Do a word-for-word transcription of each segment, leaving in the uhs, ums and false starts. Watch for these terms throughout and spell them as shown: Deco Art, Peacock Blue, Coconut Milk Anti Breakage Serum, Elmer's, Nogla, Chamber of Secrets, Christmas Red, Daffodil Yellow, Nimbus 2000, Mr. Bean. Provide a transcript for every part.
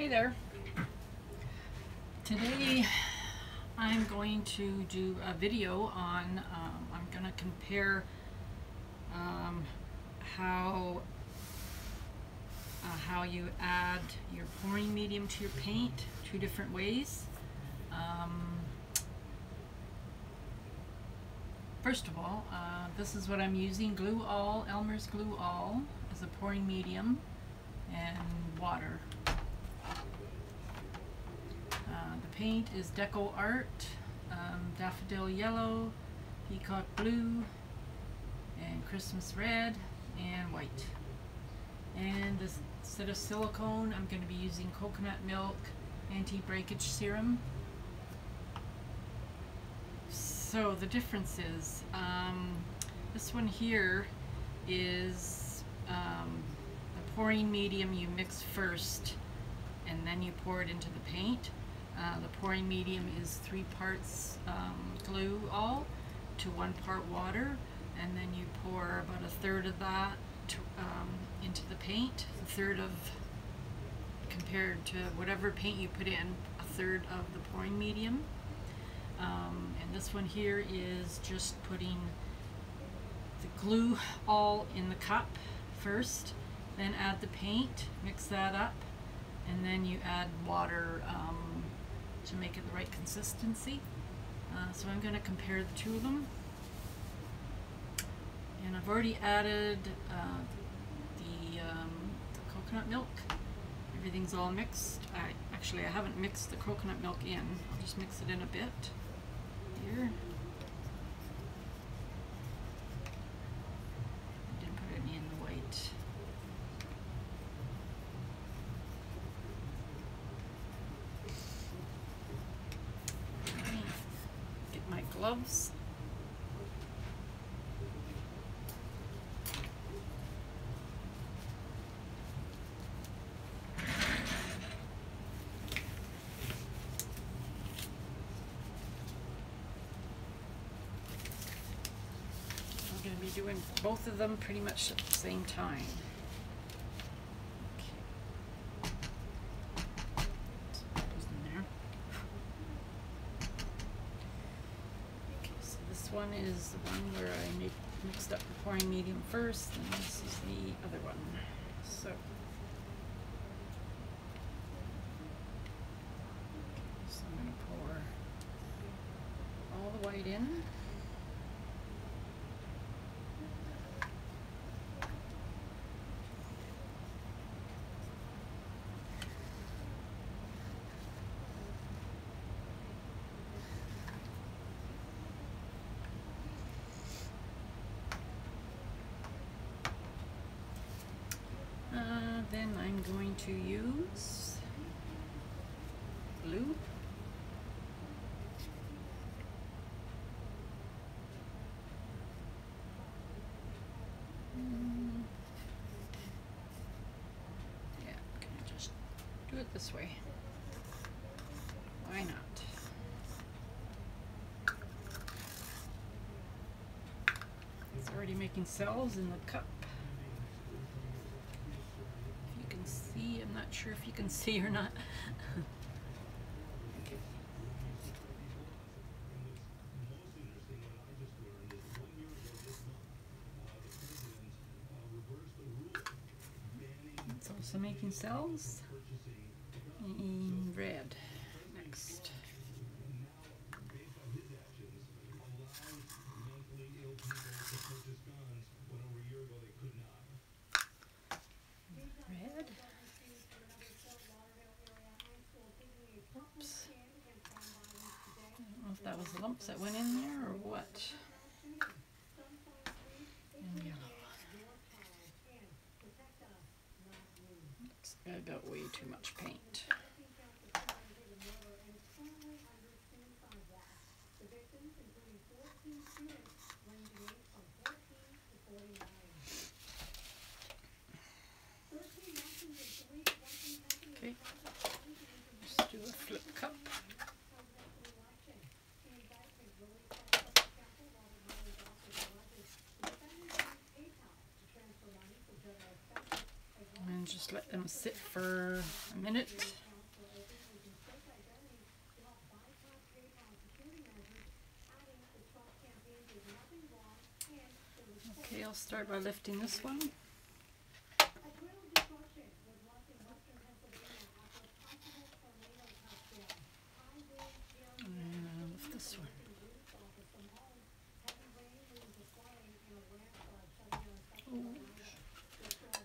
Hey there. Today I'm going to do a video on, um, I'm going to compare um, how uh, how you add your pouring medium to your paint two different ways. Um, first of all, uh, this is what I'm using, Glue All, Elmer's Glue All as a pouring medium and water. Uh, the paint is Deco Art, um, Daffodil Yellow, Peacock Blue, and Christmas Red, and white. And this, instead of silicone, I'm going to be using Coconut Milk Anti Breakage Serum. So the difference is, um, this one here is um, the pouring medium you mix first, and then you pour it into the paint. Uh, the pouring medium is three parts um, glue all to one part water, and then you pour about a third of that to, um, into the paint, a third of, compared to whatever paint you put in, a third of the pouring medium. Um, and this one here is just putting the glue all in the cup first, then add the paint, mix that up, and then you add water um, to make it the right consistency. Uh, so I'm going to compare the two of them. And I've already added uh, the, um, the coconut milk. Everything's all mixed. I, actually, I haven't mixed the coconut milk in. I'll just mix it in a bit here. I didn't put any in the white. My gloves. We're going to be doing both of them pretty much at the same time. One is the one where I mixed up the pouring medium first, and this is the other one. So, so I'm going to pour all the white in. Then I'm going to use blue. Mm. Yeah, I'm gonna just do it this way. Why not? It's already making cells in the cup. I'm not sure if you can see or not. Okay. It's also making cells in red. Next. That was the lumps that went in there or what? And yellow. Looks like I got way too much paint. Okay, let's do a flip cup. Just let them sit for a minute. start by lifting this one. And lift this one. Oh,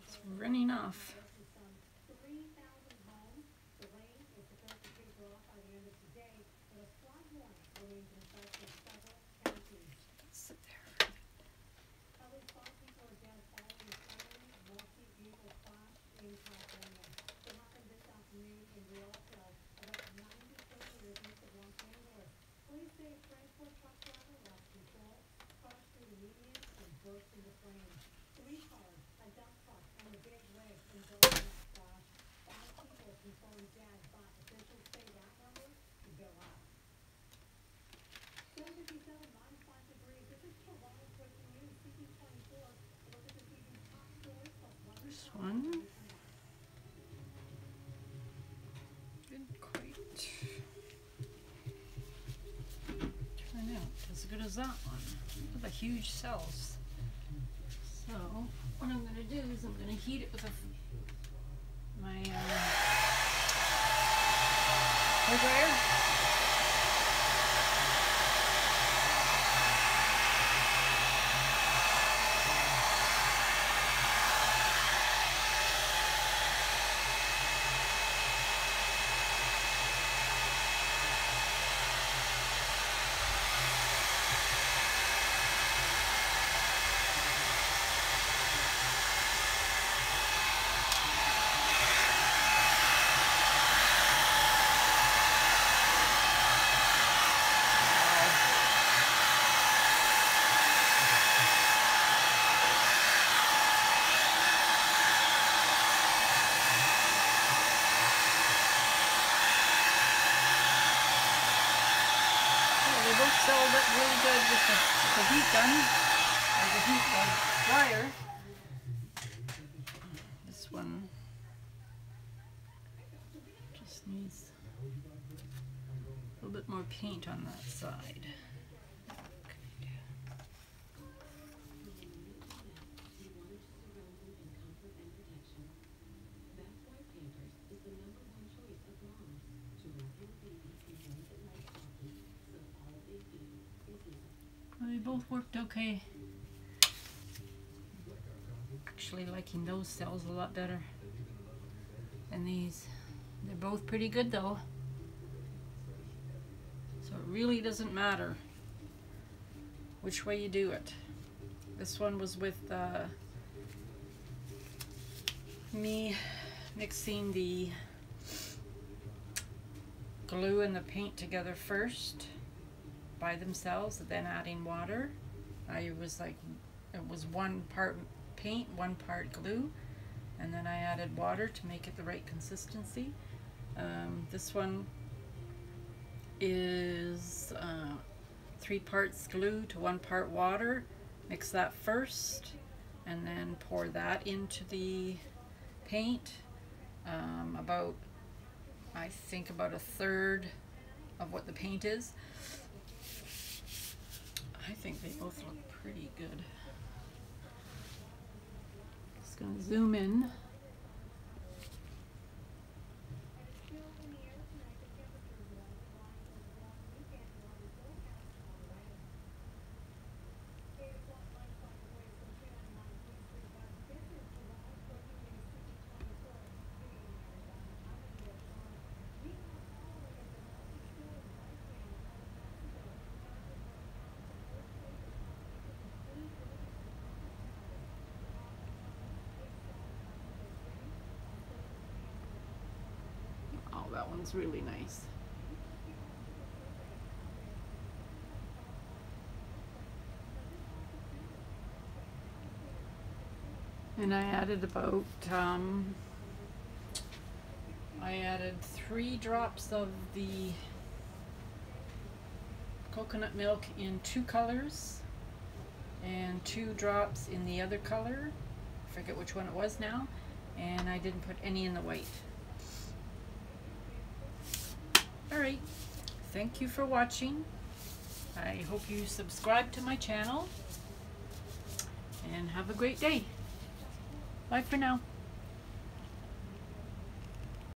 it's running off. This one. Didn't quite turn out as good as that one. Look at the huge cells. So what I'm going to do is I'm going to heat it with a, my uh, hair dryer. The heat gun, or the heat gun dryer. This one just needs a little bit more paint on that side. Both worked okay. Actually liking those cells a lot better than these. They're both pretty good though. So it really doesn't matter which way you do it. This one was with uh, me mixing the glue and the paint together first. By themselves, and then adding water. I was like, it was one part paint, one part glue, and then I added water to make it the right consistency. Um, this one is uh, three parts glue to one part water. Mix that first, and then pour that into the paint. Um, about, I think about a third of what the paint is. I think they both look pretty good. Just gonna zoom in. That one's really nice. And I added about, um, I added three drops of the coconut milk in two colors and two drops in the other color. I forget which one it was now. And I didn't put any in the white. Alright, thank you for watching. I hope you subscribe to my channel, and have a great day. Bye for now.